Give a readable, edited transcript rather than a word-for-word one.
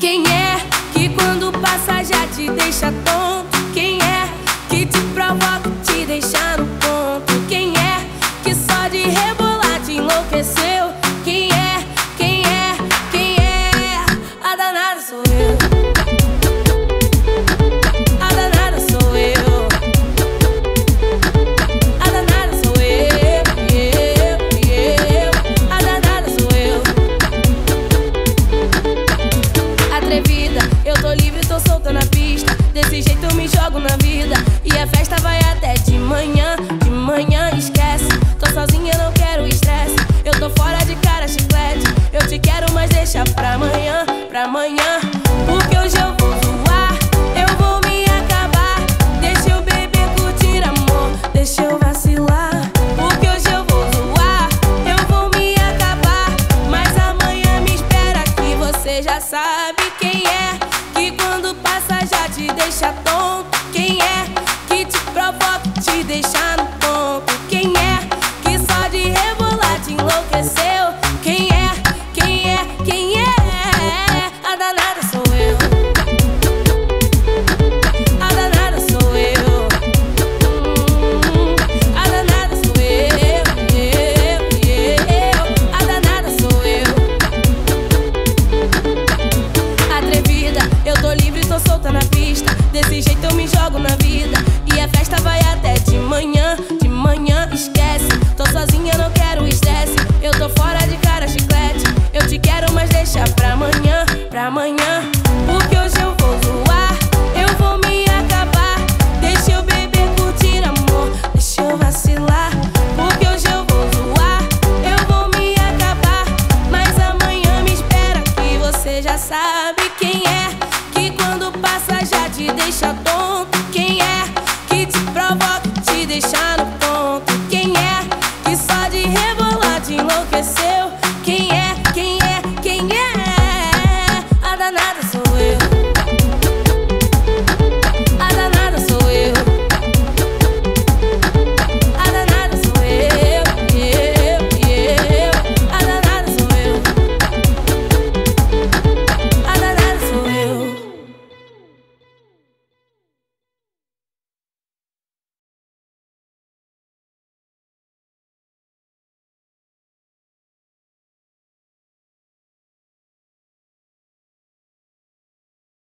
Quem é que quando passa já te deixa tonto? Quem é que te provoca te deixar no ponto? Quem é que só de rebolar te enlouqueceu? Quem é, quem é, quem é? A danada sou eu. Desse jeito eu me jogo na vida. E a festa vai até de manhã esquece. Tô sozinha, não quero estresse. Eu tô fora de cara, chiclete. Eu te quero, mas deixa pra amanhã, pra amanhã. Porque hoje eu vou zoar, eu vou me acabar. Deixa eu beber, curtir, amor, deixa eu vacilar. Porque hoje eu vou zoar, eu vou me acabar. Mas amanhã me espera que você já sabe quem é. Que quando passa já te deixa tonto. Quem é que te provoca te deixar no ponto? Quem é que só de rebolar te enlouqueceu? Quem é, quem é, quem é? A danada sou eu. A danada sou eu. A danada sou eu. A danada sou eu. Atrevida, eu tô livre, tô solta na pista. Desse jeito eu me jogo na vida. E a festa vai até de manhã esquece. Tô sozinha, não quero estresse. Eu tô fora de cara, chiclete. Eu te quero, mas deixa pra amanhã, pra amanhã. Porque hoje eu vou zoar, eu vou me acabar. Deixa eu beber, curtir, amor, deixa eu vacilar. Porque hoje eu vou zoar, eu vou me acabar. Mas amanhã me espera que você já sabe quem é. Quando passa já te deixa tonto.